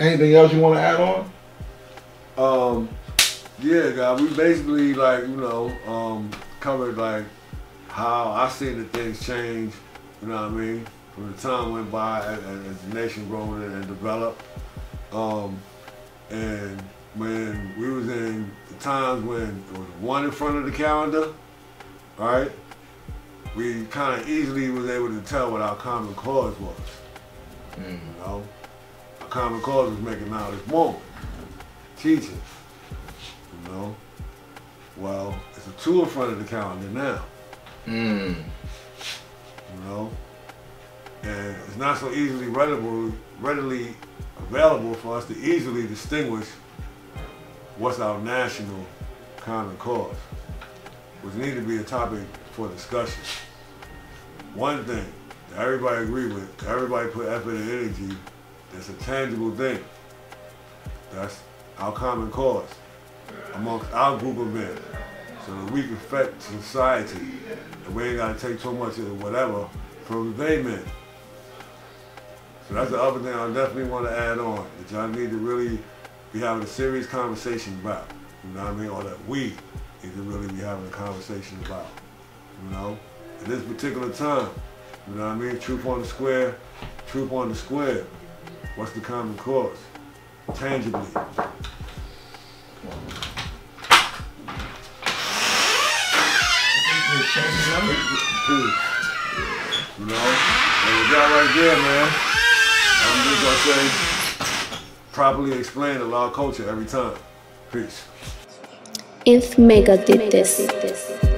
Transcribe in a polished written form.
Anything else you want to add on? Yeah, guys, we basically, like, you know, covered like how I see the things change, you know what I mean, from the time went by as the nation grown and developed. And when we was in the times when it was one in front of the calendar, right, we kind of easily was able to tell what our common cause was. You know, our common cause was making out this moment, teaching. You know, well, it's a two in front of the calendar now. You know, and it's not so readily available for us to easily distinguish what's our national common cause, which need to be a topic for discussion. One thing that everybody agree with, everybody put effort and energy, that's a tangible thing. That's our common cause amongst our group of men, so that we can affect society, and we ain't gotta take so much of whatever from they men. So that's the other thing I definitely want to add on, that y'all need to really be having a serious conversation about, you know what I mean, or that we need to really be having a conversation about, you know, at this particular time, you know what I mean, Troop on the Square, what's the common cause, tangibly. You know, and we got right there, man. I'm just gonna say, properly explain the law culture every time. Peace. INFMEGA did this.